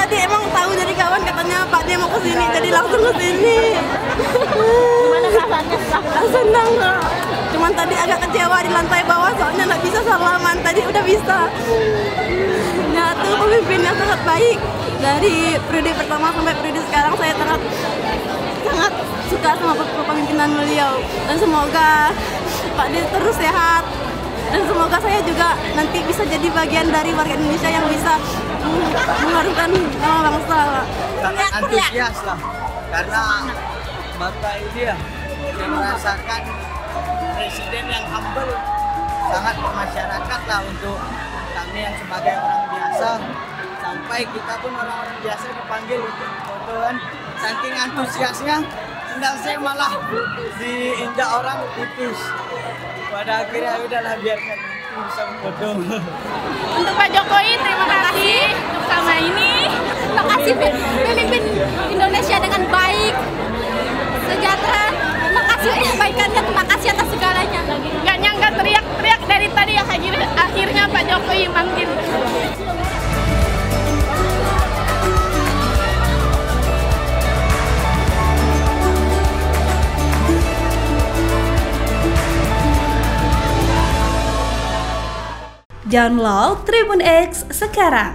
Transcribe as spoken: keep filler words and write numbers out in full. tadi emang tahu dari kawan, katanya Pak dia mau kesini, jadi langsung kesini. Gimana rasanya? Senang kok. Cuman tadi agak kecewa di lantai bawah, soalnya nggak bisa salaman. Tadi udah bisa. Nyatu pemimpinnya sangat baik. Dari periode pertama sampai periode sekarang saya sangat sangat suka sama kepemimpinan beliau, dan semoga Pak D terus sehat, dan semoga saya juga nanti bisa jadi bagian dari warga Indonesia yang bisa mengharumkan nama bangsa. Sangat antusias lah, karena Bapak ini ya merasakan presiden yang humble, sangat bermasyarakat lah untuk kami yang sebagai orang biasa. Sampai kita pun orang-orang biasa dipanggil untuk fotoan, saking antusiasnya tidak saya malah diinjak orang tipis. Pada akhirnya udahlah biarkan bisa foto. Untuk Pak Jokowi terima kasih untuk sama ini, terima kasih pemimpin Indonesia dengan baik, sejahtera. Terima kasih kebaikannya, terima kasih atas segalanya. Gak nyangka teriak-teriak dari tadi ya, akhirnya Pak Jokowi manggil. Download Tribun X sekarang,